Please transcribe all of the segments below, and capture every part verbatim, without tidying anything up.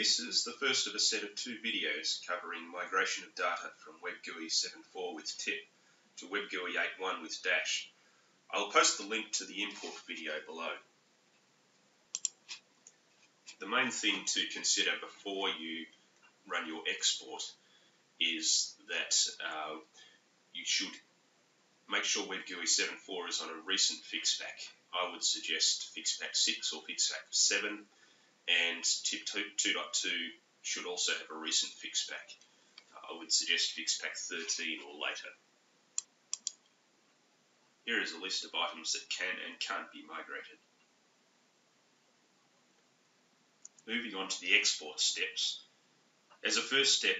This is the first of a set of two videos covering migration of data from Web G U I seven point four with TIP to Web G U I eight point one with Dash. I'll post the link to the import video below. The main thing to consider before you run your export is that uh, you should make sure Web G U I seven point four is on a recent fixpack. I would suggest fixpack six or fixpack seven, and tip two point two should also have a recent fixpack. I would suggest fixpack thirteen or later. Here is a list of items that can and can't be migrated. Moving on to the export steps. As a first step,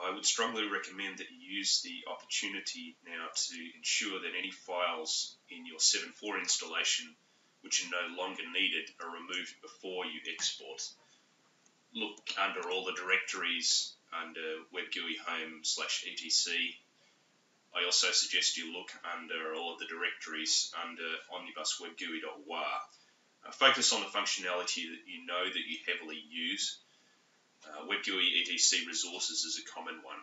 I would strongly recommend that you use the opportunity now to ensure that any files in your seven point four installation which are no longer needed are removed before you export. Look under all the directories under Web G U I home slash E T C. I also suggest you look under all of the directories under omnibus Web G U I dot war. Uh, focus on the functionality that you know that you heavily use. Uh, Web G U I E T C resources is a common one.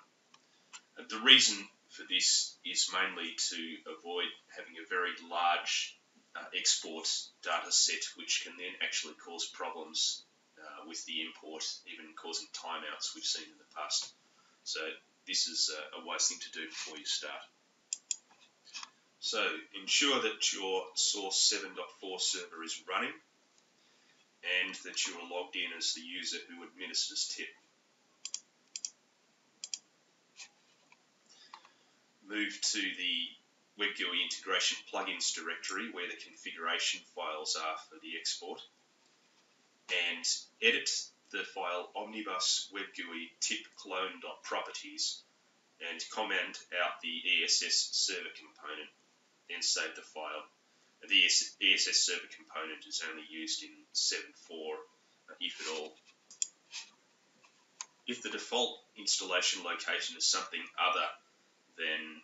Uh, the reason for this is mainly to avoid having a very large uh, export data set, which can then actually cause problems uh, with the import, even causing timeouts we've seen in the past. So this is a, a wise thing to do before you start. So ensure that your source seven point four server is running, and that you are logged in as the user who administers TIP. Move to the Web G U I integration plugins directory where the configuration files are for the export, and edit the file omnibus Web G U I tip clone dot properties and comment out the E S S server component, then save the file. The E S S server component is only used in seven point four, if at all. If the default installation location is something other than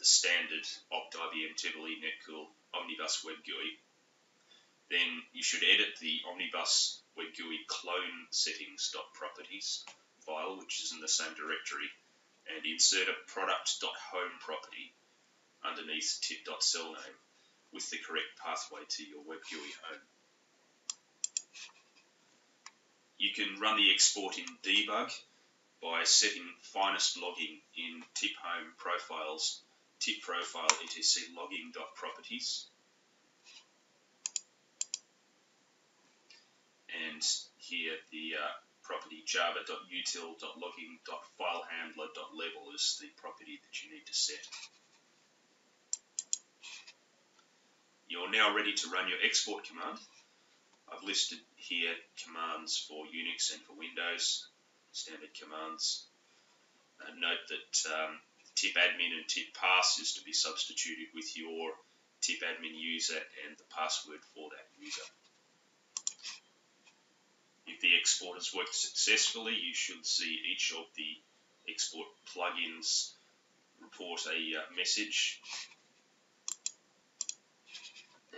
the standard opt I B M Tivoli netcool omnibus Web G U I, then you should edit the omnibus Web G U I clone settings dot properties file, which is in the same directory, and insert a product dot home property underneath tip dot cell name with the correct pathway to your Web G U I home. You can run the export in debug by setting finest logging in tip home profiles tip profile etc logging dot properties, and here the uh, property java dot util dot logging dot filehandler dot level is the property that you need to set. You're now ready to run your export command. I've listed here commands for Unix and for Windows, standard commands. Uh, note that um, tip admin and tip pass is to be substituted with your tip admin user and the password for that user. If the export has worked successfully, you should see each of the export plugins report a uh, message.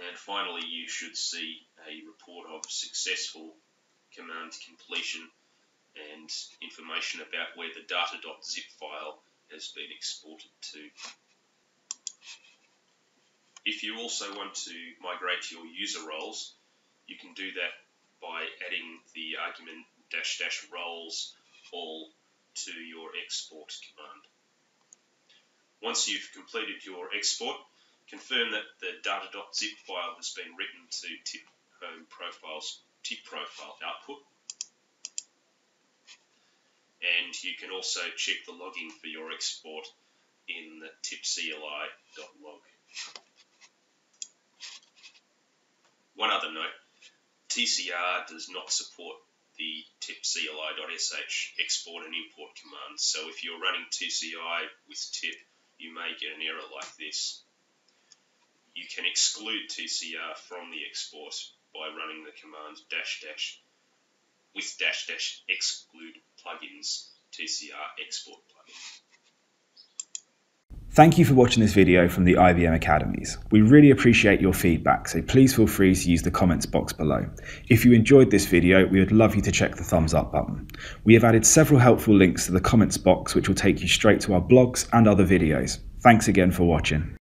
And finally, you should see a report of successful command completion and information about where the data dot zip file has been exported to. If you also want to migrate your user roles, you can do that by adding the argument dash dash roles all to your export command. Once you've completed your export, confirm that the data dot zip file has been written to tip home profiles tip profile output, and you can also check the logging for your export in the tip C L I dot log. One other note, T C R does not support the tip C L I dot S H export and import commands, so if you're running T C I with TIP, you may get an error like this. You can exclude T C R from the export by running the command dash dash with dash dash exclude plugins T C R export plugin. Thank you for watching this video from the I B M Academies. We really appreciate your feedback, so please feel free to use the comments box below. If you enjoyed this video, we would love you to check the thumbs up button. We have added several helpful links to the comments box, which will take you straight to our blogs and other videos. Thanks again for watching.